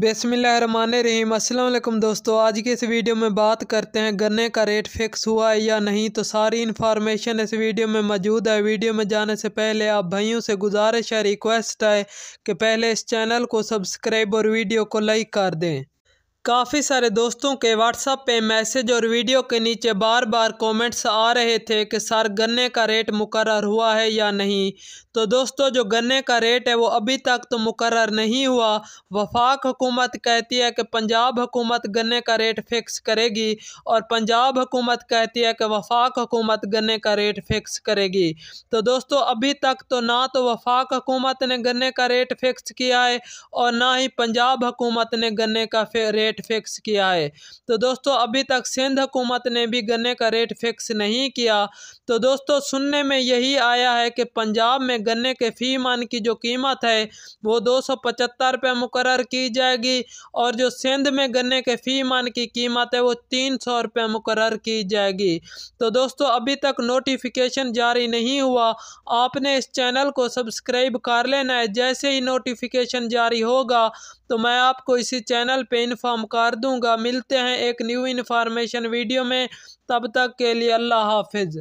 बिस्मिल्लाहिर्रहमानिर्रहीम। अस्सलाम वालेकुम दोस्तों, आज की इस वीडियो में बात करते हैं गन्ने का रेट फ़िक्स हुआ है या नहीं। तो सारी इन्फॉर्मेशन इस वीडियो में मौजूद है। वीडियो में जाने से पहले आप भाइयों से गुजारिश है, रिक्वेस्ट है कि पहले इस चैनल को सब्सक्राइब और वीडियो को लाइक कर दें। काफ़ी सारे दोस्तों के व्हाट्सएप पे मैसेज और वीडियो के नीचे बार बार कमेंट्स आ रहे थे कि सर गन्ने का रेट मुकर्रर हुआ है या नहीं। तो दोस्तों, जो गन्ने का रेट है वो अभी तक तो मुकर्रर नहीं हुआ। वफाक हुकूमत कहती है कि पंजाब हुकूमत गन्ने का रेट फ़िक्स करेगी और पंजाब हुकूमत कहती है कि वफाक हुकूमत गन्ने का रेट फ़िक्स करेगी। तो दोस्तों, अभी तक तो ना तो वफाक हुकूमत ने गन्ने का रेट फ़िक्स किया है और ना ही पंजाब हुकूमत ने गन्ने का रेट फिक्स किया है। तो दोस्तों, अभी तक सिंध हुकूमत ने भी गन्ने का रेट फिक्स नहीं किया। तो दोस्तों, सुनने में यही आया है कि पंजाब में गन्ने के फी मन की जो कीमत है वो 275 रुपये मुकर्रर की जाएगी और जो सिंध में गन्ने के फी मन की कीमत है वो 300 रुपये मुकर्रर की जाएगी। तो दोस्तों, अभी तक नोटिफिकेशन जारी नहीं हुआ। आपने इस चैनल को सब्सक्राइब कर लेना है। जैसे ही नोटिफिकेशन जारी होगा तो मैं आपको इसी चैनल पे इन्फॉर्म कर दूंगा। मिलते हैं एक न्यू इन्फॉर्मेशन वीडियो में, तब तक के लिए अल्लाह हाफिज़।